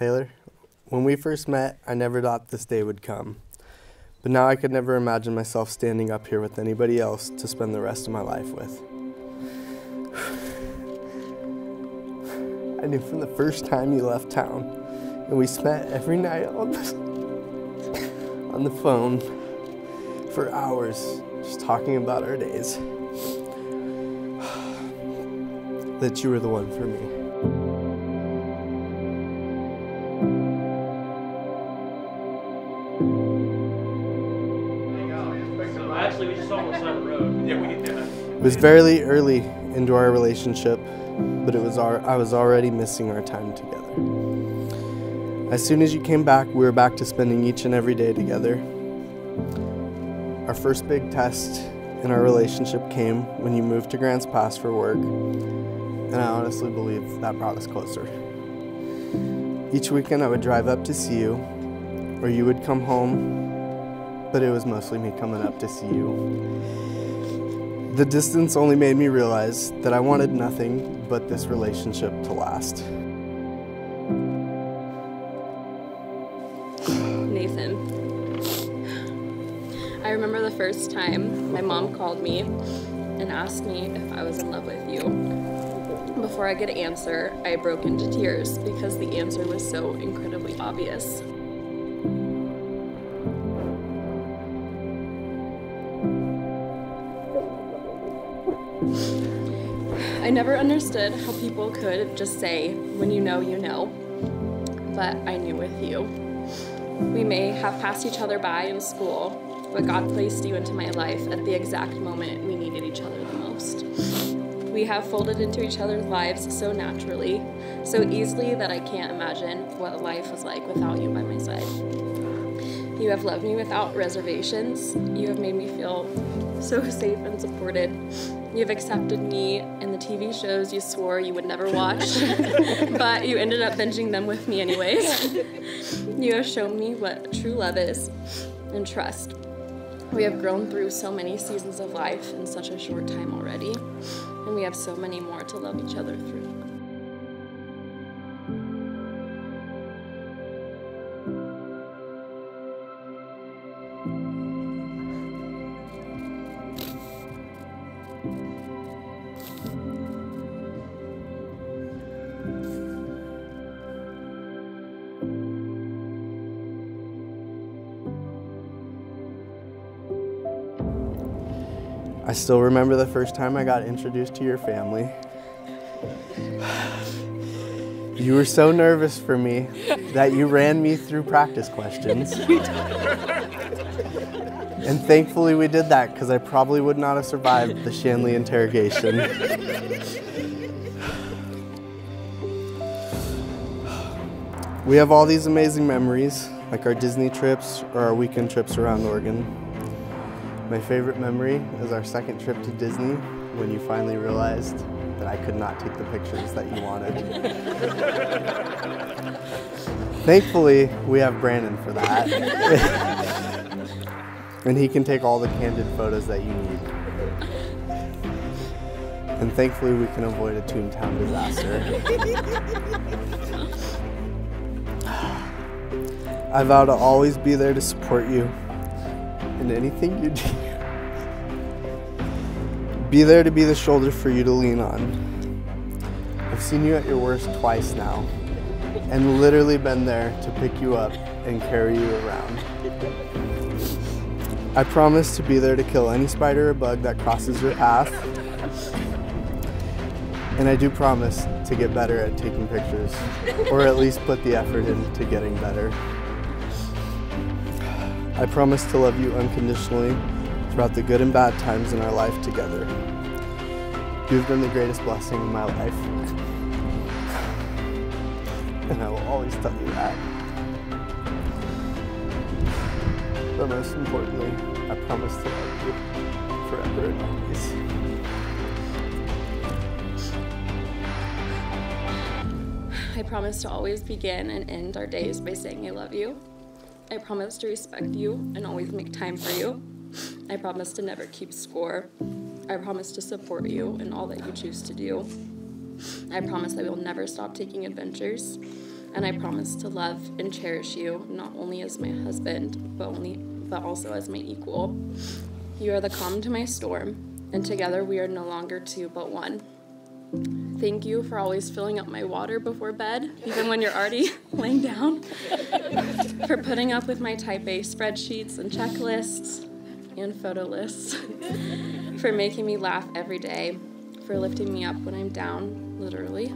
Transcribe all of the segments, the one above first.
Taylor. When we first met, I never thought this day would come. But now I could never imagine myself standing up here with anybody else to spend the rest of my life with. I knew from the first time you left town, and we spent every night on the phone for hours, just talking about our days, that you were the one for me. It was very early into our relationship, but I was already missing our time together. As soon as you came back, we were back to spending each and every day together. Our first big test in our relationship came when you moved to Grants Pass for work, and I honestly believe that brought us closer. Each weekend I would drive up to see you, or you would come home, but it was mostly me coming up to see you. The distance only made me realize that I wanted nothing but this relationship to last. Nathan, I remember the first time my mom called me and asked me if I was in love with you. Before I could answer, I broke into tears because the answer was so incredibly obvious. I never understood how people could just say, when you know, but I knew with you. We may have passed each other by in school, but God placed you into my life at the exact moment we needed each other the most. We have folded into each other's lives so naturally, so easily that I can't imagine what life was like without you by my side. You have loved me without reservations. You have made me feel so safe and supported. You've accepted me in the TV shows you swore you would never watch, but you ended up binging them with me anyways. You have shown me what true love is and trust. We have grown through so many seasons of life in such a short time already, and we have so many more to love each other through. I still remember the first time I got introduced to your family. You were so nervous for me that you ran me through practice questions. And thankfully we did that, because I probably would not have survived the Shanley interrogation. We have all these amazing memories, like our Disney trips or our weekend trips around Oregon. My favorite memory is our second trip to Disney, when you finally realized that I could not take the pictures that you wanted. Thankfully, we have Brandon for that. And he can take all the candid photos that you need. And thankfully, we can avoid a Toontown disaster. I vow to always be there to support you in anything you do. Be there to be the shoulder for you to lean on. I've seen you at your worst twice now, and literally been there to pick you up and carry you around. I promise to be there to kill any spider or bug that crosses your path, and I do promise to get better at taking pictures, or at least put the effort into getting better. I promise to love you unconditionally throughout the good and bad times in our life together. You've been the greatest blessing in my life, and I will always tell you that. But most importantly, I promise to love you forever and always. I promise to always begin and end our days by saying I love you. I promise to respect you and always make time for you. I promise to never keep score. I promise to support you in all that you choose to do. I promise I will never stop taking adventures. and I promise to love and cherish you, not only as my husband, but also as my equal. You are the calm to my storm, and together we are no longer two, but one. Thank you for always filling up my water before bed, even when you're already laying down, for putting up with my type A spreadsheets and checklists and photo lists, for making me laugh every day, for lifting me up when I'm down, literally,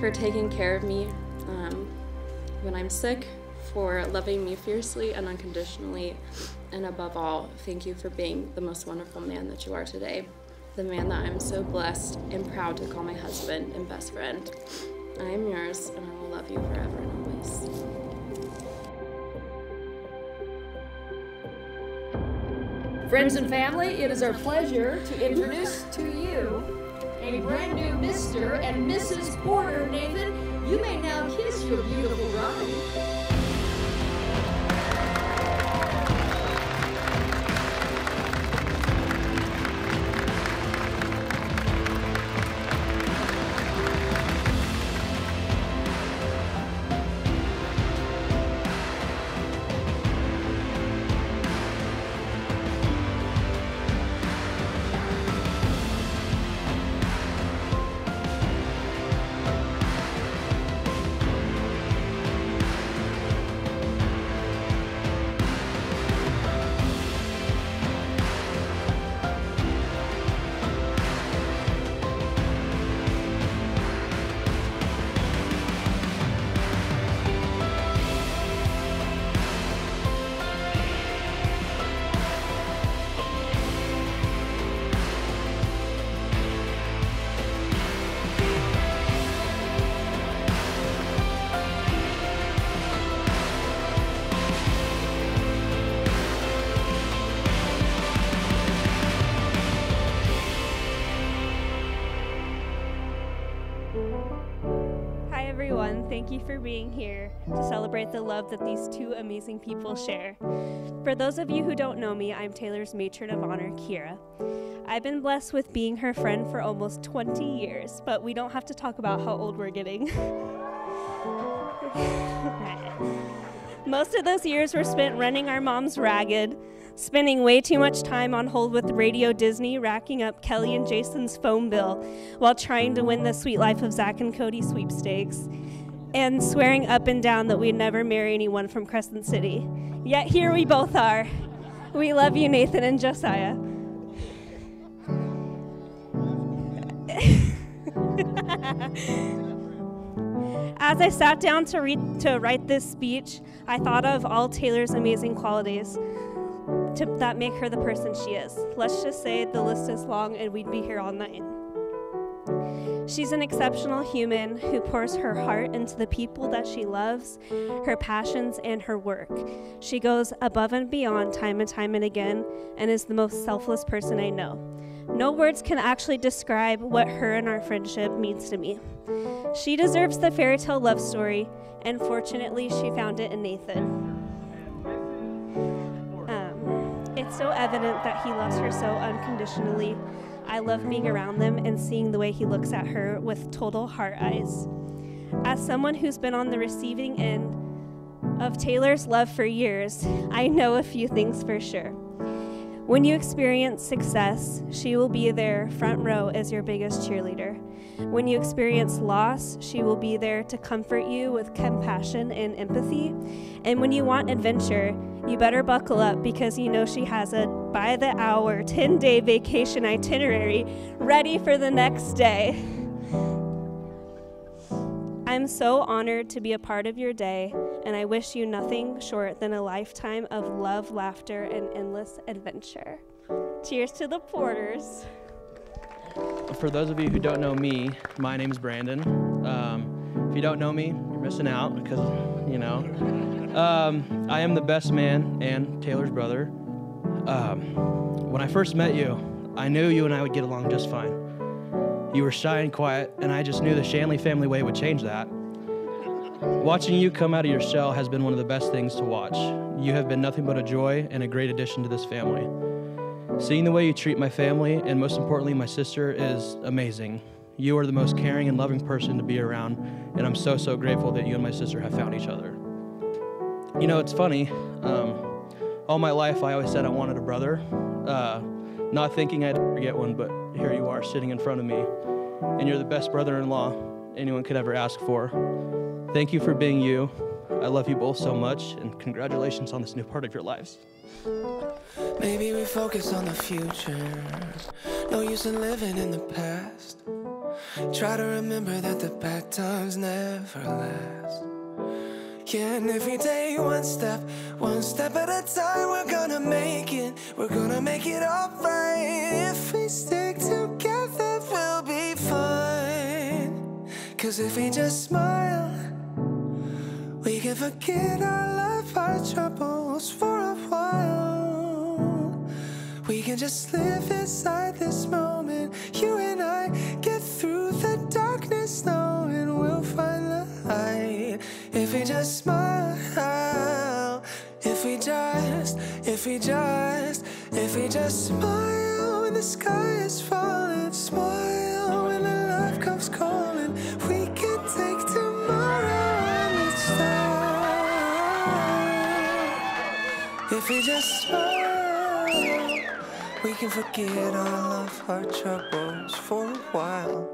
for taking care of me when I'm sick, for loving me fiercely and unconditionally, and above all, thank you for being the most wonderful man that you are today. The man that I'm so blessed and proud to call my husband and best friend. I am yours, and I will love you forever and always. Friends and family, it is our pleasure to introduce to you a brand new Mr. and Mrs. Porter. Nathan, you may now kiss your beautiful bride. Thank you for being here to celebrate the love that these two amazing people share. For those of you who don't know me, I'm Taylor's matron of honor, Kira. I've been blessed with being her friend for almost 20 years, but we don't have to talk about how old we're getting. Most of those years were spent running our moms ragged, spending way too much time on hold with Radio Disney, racking up Kelly and Jason's phone bill while trying to win the Suite Life of Zack and Cody sweepstakes, and swearing up and down that we'd never marry anyone from Crescent City. Yet here we both are. We love you, Nathan and Josiah. As I sat down to write this speech, I thought of all Taylor's amazing qualities that make her the person she is. Let's just say the list is long and we'd be here all night. She's an exceptional human who pours her heart into the people that she loves, her passions, and her work. She goes above and beyond time and time and again, and is the most selfless person I know. No words can actually describe what her and our friendship means to me. She deserves the fairy tale love story, and fortunately, she found it in Nathan. It's so evident that he loves her so unconditionally. I love being around them and seeing the way he looks at her with total heart eyes. As someone who's been on the receiving end of Taylor's love for years, I know a few things for sure. When you experience success, she will be there front row as your biggest cheerleader. When you experience loss, she will be there to comfort you with compassion and empathy. And when you want adventure, you better buckle up, because you know she has a by the hour 10-day vacation itinerary ready for the next day. I'm so honored to be a part of your day, and I wish you nothing short than a lifetime of love, laughter, and endless adventure. Cheers to the Porters. For those of you who don't know me, my name's Brandon. If you don't know me, you're missing out, because, you know. I am the best man and Taylor's brother. When I first met you, I knew you and I would get along just fine. You were shy and quiet, and I just knew the Shanley family way would change that. Watching you come out of your shell has been one of the best things to watch. You have been nothing but a joy and a great addition to this family. Seeing the way you treat my family, and most importantly my sister, is amazing. You are the most caring and loving person to be around, and I'm so, so grateful that you and my sister have found each other. You know, it's funny. All my life, I always said I wanted a brother, not thinking I'd ever get one, but here you are sitting in front of me, and you're the best brother-in-law anyone could ever ask for. Thank you for being you. I love you both so much, and congratulations on this new part of your lives. Maybe we focus on the future. No use in living in the past. Try to remember that the bad times never last. Yeah, and if we take one step at a time, we're gonna make it all right. If we stick together, we'll be fine. Cause if we just smile, we can forget our love, our troubles for a while. We can just live inside this moment, you and I. Get through the darkness now and we'll find the light. If we just smile, if we just smile when the sky is falling, smile when the love comes calling. We can take tomorrow and it's time. If we just smile, we can forget all of our troubles for a while.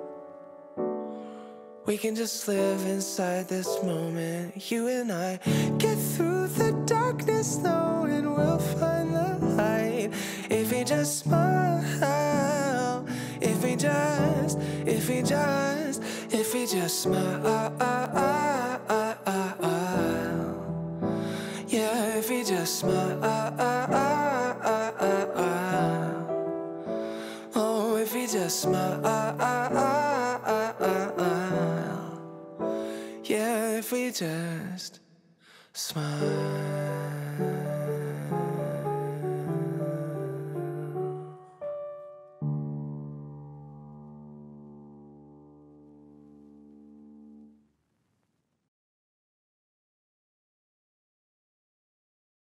We can just live inside this moment, you and I. Get through the darkness now and we'll find the light. If we just smile, if we just smile. Yeah, if we just smile. Just smile, yeah, if we just smile.